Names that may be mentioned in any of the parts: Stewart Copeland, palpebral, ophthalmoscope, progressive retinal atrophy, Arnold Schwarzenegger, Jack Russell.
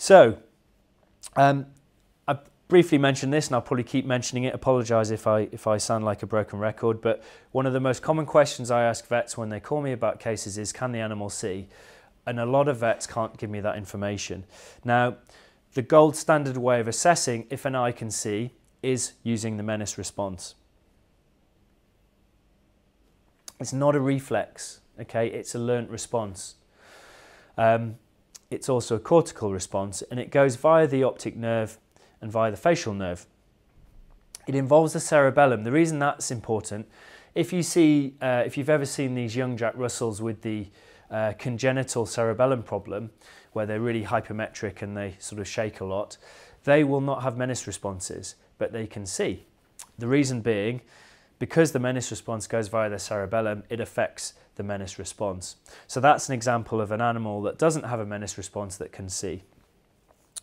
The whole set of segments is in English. So, I briefly mentioned this, and I'll probably keep mentioning it. Apologise if I sound like a broken record, but one of the most common questions I ask vets when they call me about cases is, can the animal see? And a lot of vets can't give me that information. Now, the gold standard way of assessing if an eye can see is using the Menace response. It's not a reflex, okay? It's a learnt response. It's also a cortical response, and it goes via the optic nerve and via the facial nerve. It involves the cerebellum. The reason that's important, if you see, if you've ever seen these young Jack Russells with the congenital cerebellum problem, where they're really hypermetric and they sort of shake a lot, they will not have Menace responses, but they can see. The reason being, because the Menace response goes via the cerebellum, it affects the Menace response. So that's an example of an animal that doesn't have a Menace response that can see.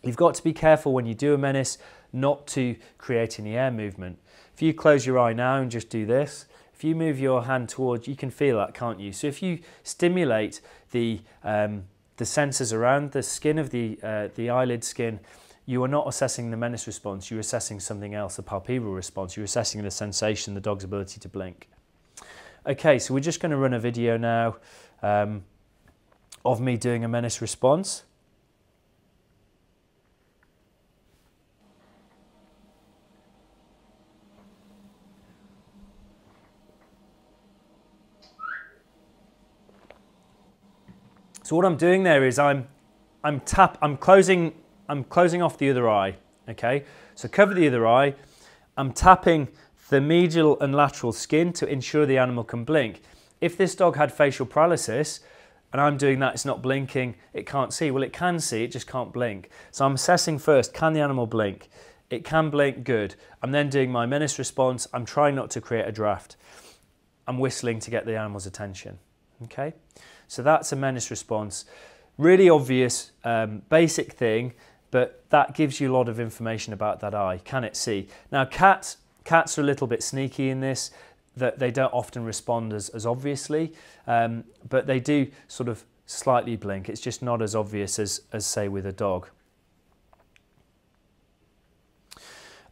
You've got to be careful when you do a Menace not to create any air movement. If you close your eye now and just do this, if you move your hand towards, you can feel that, can't you? So if you stimulate the sensors around the skin of the eyelid skin, you are not assessing the Menace response, you're assessing something else, the palpebral response. You're assessing the sensation, the dog's ability to blink. Okay, so we're just going to run a video now of me doing a Menace response. So what I'm doing there is I'm closing off the other eye, okay? So cover the other eye, I'm tapping the medial and lateral skin to ensure the animal can blink. If this dog had facial paralysis, and I'm doing that, it's not blinking, it can't see. Well, it can see, it just can't blink. So I'm assessing first, can the animal blink? It can blink, good. I'm then doing my Menace response, I'm trying not to create a draft. I'm whistling to get the animal's attention, okay? So that's a Menace response. Really obvious, basic thing, but that gives you a lot of information about that eye. Can it see? Now cats are a little bit sneaky in this, that they don't often respond as obviously, but they do sort of slightly blink. It's just not as obvious as say with a dog.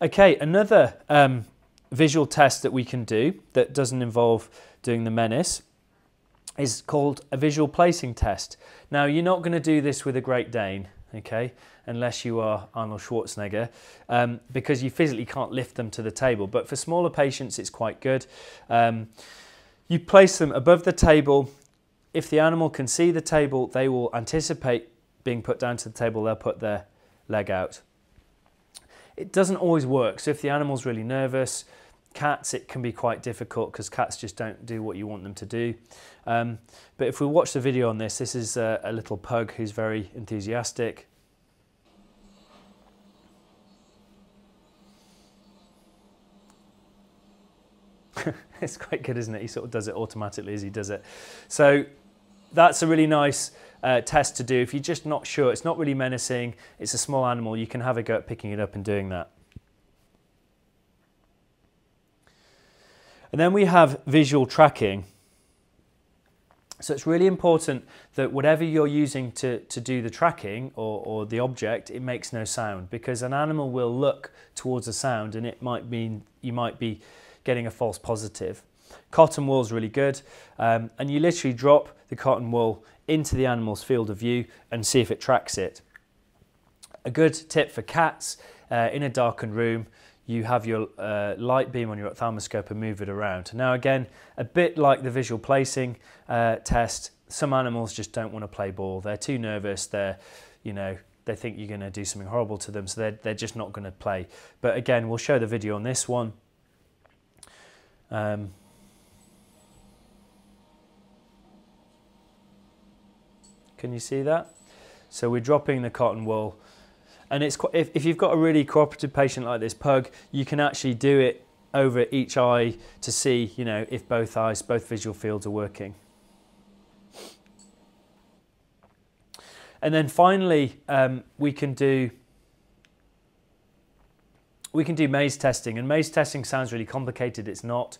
Okay, another visual test that we can do that doesn't involve doing the Menace is called a visual placing test. Now you're not going to do this with a Great Dane, okay, unless you are Arnold Schwarzenegger, because you physically can't lift them to the table. But for smaller patients, it's quite good. You place them above the table. If the animal can see the table, they will anticipate being put down to the table. They'll put their leg out. It doesn't always work. So if the animal's really nervous, cats, it can be quite difficult because cats just don't do what you want them to do. But if we watch the video on this, this is a little pug who's very enthusiastic. It's quite good, isn't it? He sort of does it automatically as he does it. So that's a really nice test to do. If you're just not sure, it's not really menacing, it's a small animal, you can have a go at picking it up and doing that. And then we have visual tracking. So it's really important that whatever you're using to do the tracking or the object, it makes no sound, because an animal will look towards a sound and it might mean you might be getting a false positive. Cotton wool's really good, and you literally drop the cotton wool into the animal's field of view and see if it tracks it. A good tip for cats, in a darkened room, you have your light beam on your ophthalmoscope and move it around. Now again, a bit like the visual placing test, some animals just don't want to play ball. They're too nervous, they think you're going to do something horrible to them, so they're just not going to play. But again, we'll show the video on this one. Can you see that? So we're dropping the cotton wool. And it's quite, if you've got a really cooperative patient like this pug, you can actually do it over each eye to see, you know, if both eyes, both visual fields are working. And then finally, we can do We can do maze testing, and maze testing sounds really complicated. It's not.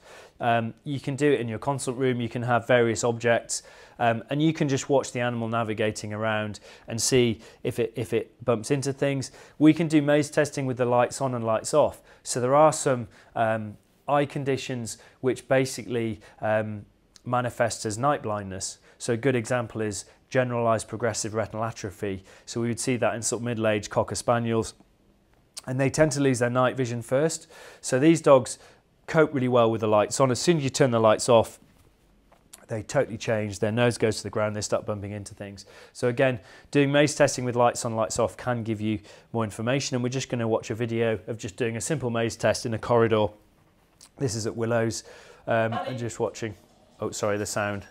You can do it in your consult room. You can have various objects, and you can just watch the animal navigating around and see if it bumps into things. We can do maze testing with the lights on and lights off. So there are some eye conditions which basically manifest as night blindness. So a good example is generalized progressive retinal atrophy. So we would see that in sort of middle-aged Cocker Spaniels. And they tend to lose their night vision first. So these dogs cope really well with the lights on. As soon as you turn the lights off, they totally change. Their nose goes to the ground, they start bumping into things. So again, doing maze testing with lights on, lights off can give you more information. And we're just going to watch a video of just doing a simple maze test in a corridor. This is at Willows, and just watching. Oh, sorry, the sound.